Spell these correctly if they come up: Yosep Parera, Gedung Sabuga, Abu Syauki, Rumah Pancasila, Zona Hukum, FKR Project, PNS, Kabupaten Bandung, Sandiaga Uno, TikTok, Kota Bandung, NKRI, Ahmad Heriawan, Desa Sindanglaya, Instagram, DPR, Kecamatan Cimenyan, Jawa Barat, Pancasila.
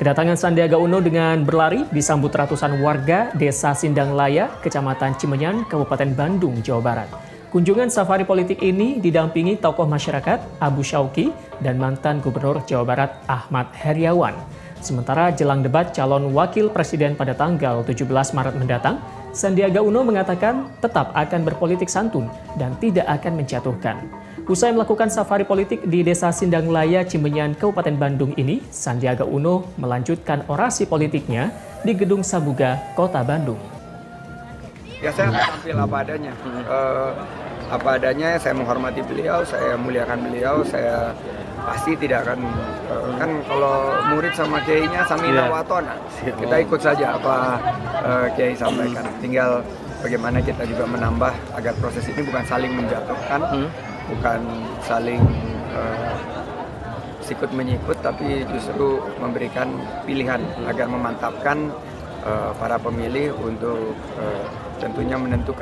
Kedatangan Sandiaga Uno dengan berlari disambut ratusan warga Desa Sindanglaya, Kecamatan Cimenyan, Kabupaten Bandung, Jawa Barat. Kunjungan safari politik ini didampingi tokoh masyarakat Abu Syauki dan mantan Gubernur Jawa Barat Ahmad Heriawan. Sementara jelang debat calon wakil presiden pada tanggal 17 Maret mendatang, Sandiaga Uno mengatakan tetap akan berpolitik santun dan tidak akan menjatuhkan. Usai melakukan safari politik di Desa Sindanglaya, Cimenyan, Kabupaten Bandung ini, Sandiaga Uno melanjutkan orasi politiknya di Gedung Sabuga, Kota Bandung. Ya, saya akan tampil apa adanya. Saya menghormati beliau, saya muliakan beliau, saya pasti tidak akan, kan kalau murid sama kiainya samina watona, kita ikut saja apa kiai sampaikan. Tinggal bagaimana kita juga menambah agar proses ini bukan saling menjatuhkan, bukan saling sikut-menyikut, tapi justru memberikan pilihan agar memantapkan para pemilih untuk tentunya menentukan